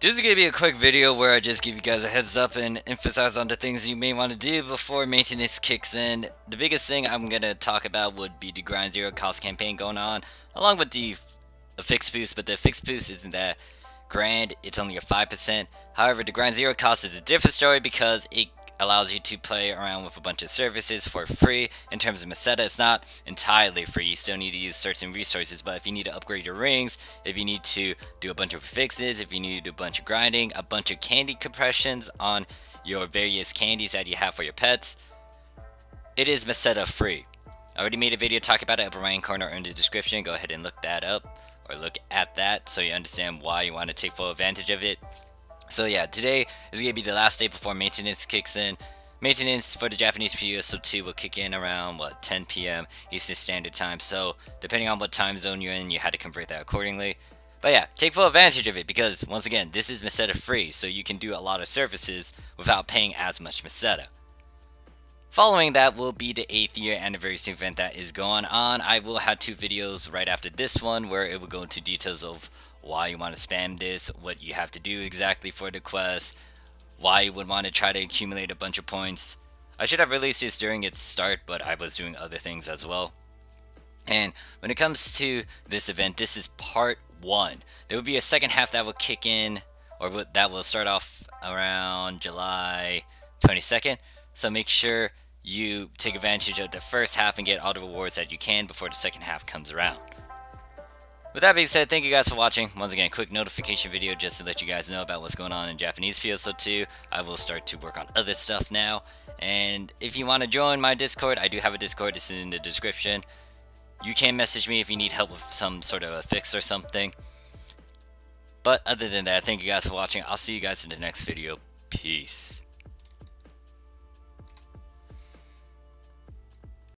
This is going to be a quick video where I just give you guys a heads up and emphasize on the things you may want to do before maintenance kicks in. The biggest thing I'm going to talk about would be the Grind Zero Cost campaign going on, along with the Fixed Boost, but the Fixed Boost isn't that grand, it's only a 5%. However, the Grind Zero Cost is a different story because it allows you to play around with a bunch of services for free. In terms of Meseta, it's not entirely free. You still need to use certain resources, but if you need to upgrade your rings, if you need to do a bunch of fixes, if you need to do a bunch of grinding, a bunch of candy compressions on your various candies that you have for your pets, it is Meseta free. I already made a video talking about it upper right corner or in the description. Go ahead and look that up or look at that so you understand why you want to take full advantage of it. So yeah, today is going to be the last day before maintenance kicks in. Maintenance for the Japanese PUSO2 will kick in around, 10 p.m. Eastern Standard Time. So depending on what time zone you're in, you had to convert that accordingly. But yeah, take full advantage of it because, once again, this is Meseta free. So you can do a lot of services without paying as much Meseta. Following that will be the 8th year anniversary event that is going on. I will have two videos right after this one where it will go into details of why you want to spam this, what you have to do exactly for the quest, why you would want to try to accumulate a bunch of points. I should have released this during its start, but I was doing other things as well. And when it comes to this event, this is part 1. There will be a second half that will kick in, or that will start off around July 22nd. So make sure you take advantage of the first half and get all the rewards that you can before the second half comes around. With that being said, thank you guys for watching. Once again, quick notification video just to let you guys know about what's going on in Japanese PSO2. I will start to work on other stuff now. And if you want to join my Discord, I do have a Discord. It's in the description. You can message me if you need help with some sort of a fix or something. But other than that, thank you guys for watching. I'll see you guys in the next video. Peace.